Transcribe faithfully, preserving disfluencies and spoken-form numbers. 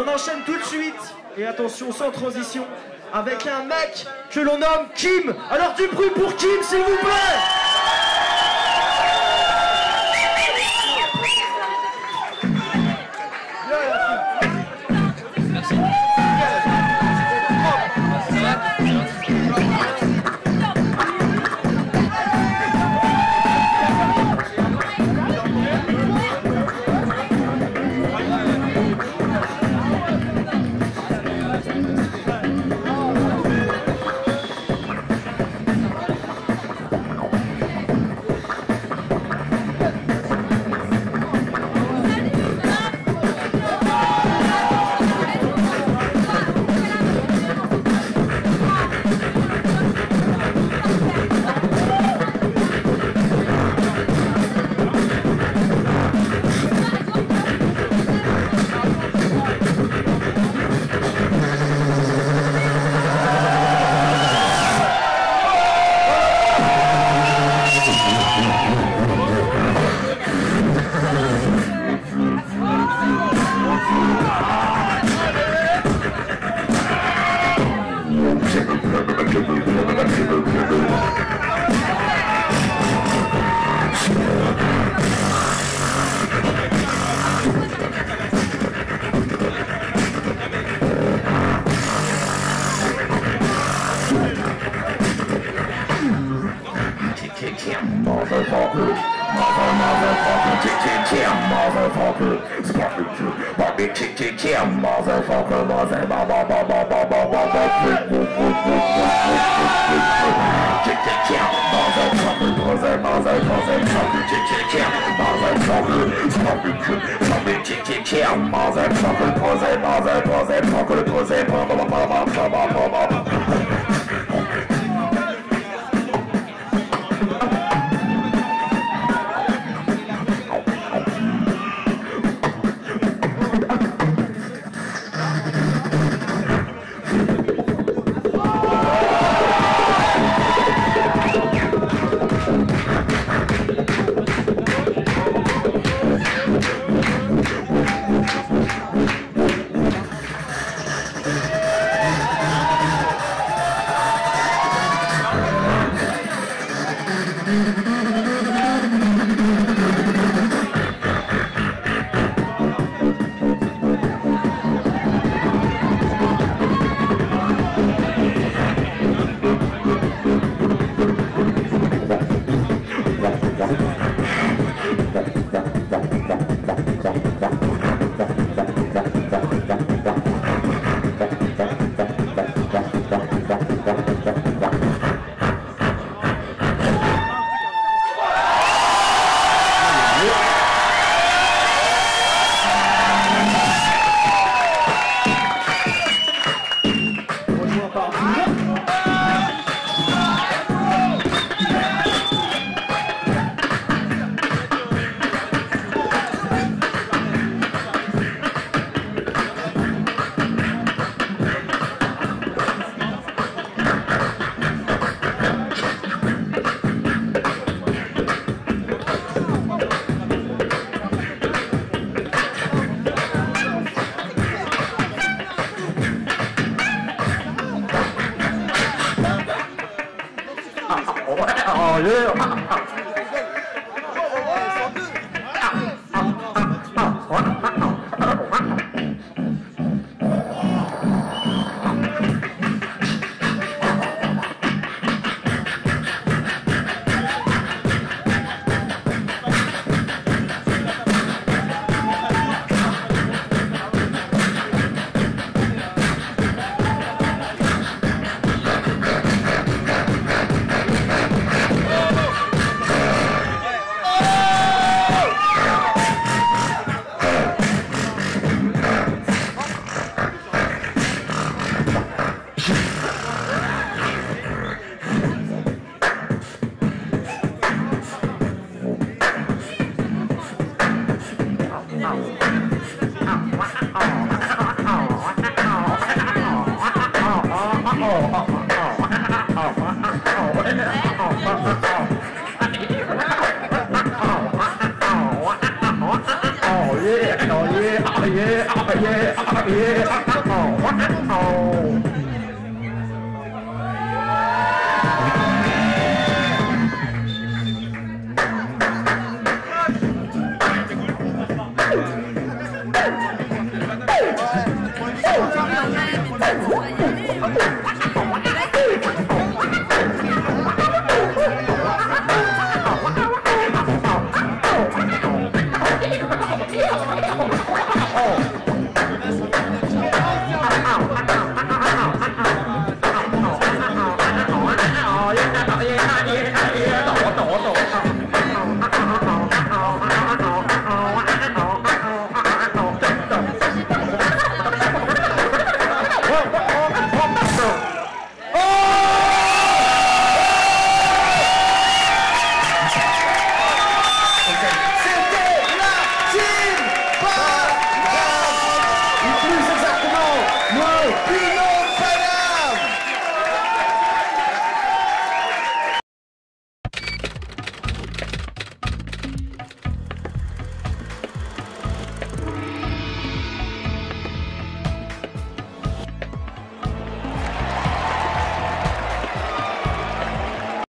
On enchaîne tout de suite, et attention sans transition, avec un mec que l'on nomme Kim. Alors du bruit pour Kim, s'il vous plaît. Kim, motherfucker, mother motherfucker, Kim, motherfucker, spark, Bobby, Kim, motherfucker, mother, baba, baba, baba, baba, Kim, motherfucker, mother, mother, Kim, motherfucker, motherfucker, Kim, oh, yeah. Oh yeah, oh yeah, oh yeah, oh yeah, oh yeah. Yeah. Oh. Oh,